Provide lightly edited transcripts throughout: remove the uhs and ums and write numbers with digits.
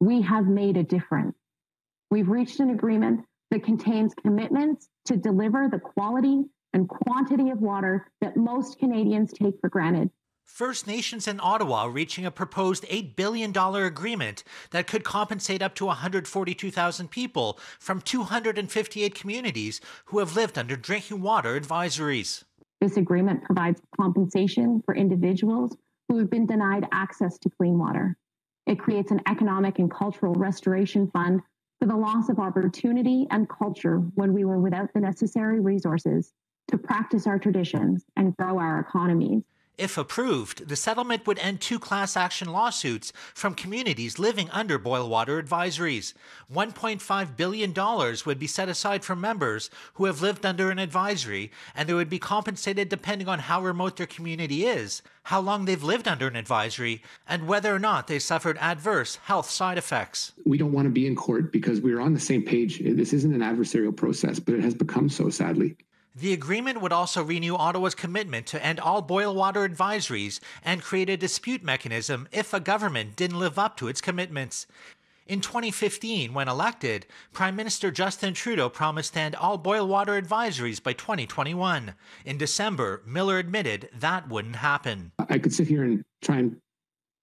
we have made a difference. We've reached an agreement that contains commitments to deliver the quality and quantity of water that most Canadians take for granted. First Nations in Ottawa reaching a proposed $8 billion agreement that could compensate up to 142,000 people from 258 communities who have lived under drinking water advisories. This agreement provides compensation for individuals who have been denied access to clean water. It creates an economic and cultural restoration fund for the loss of opportunity and culture when we were without the necessary resources to practice our traditions and grow our economies. If approved, the settlement would end 2 class action lawsuits from communities living under boil water advisories. $1.5 billion would be set aside for members who have lived under an advisory, and they would be compensated depending on how remote their community is, how long they've lived under an advisory, and whether or not they suffered adverse health side effects. We don't want to be in court because we're on the same page. This isn't an adversarial process, but it has become so, sadly. The agreement would also renew Ottawa's commitment to end all boil water advisories and create a dispute mechanism if a government didn't live up to its commitments. In 2015, when elected, Prime Minister Justin Trudeau promised to end all boil water advisories by 2021. In December, Miller admitted that wouldn't happen. I could sit here and try and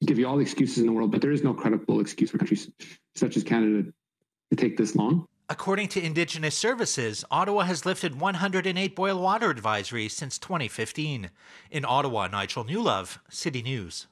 give you all the excuses in the world, but there is no credible excuse for countries such as Canada to take this long. According to Indigenous Services, Ottawa has lifted 108 boil water advisories since 2015. In Ottawa, Nigel Newlove, City News.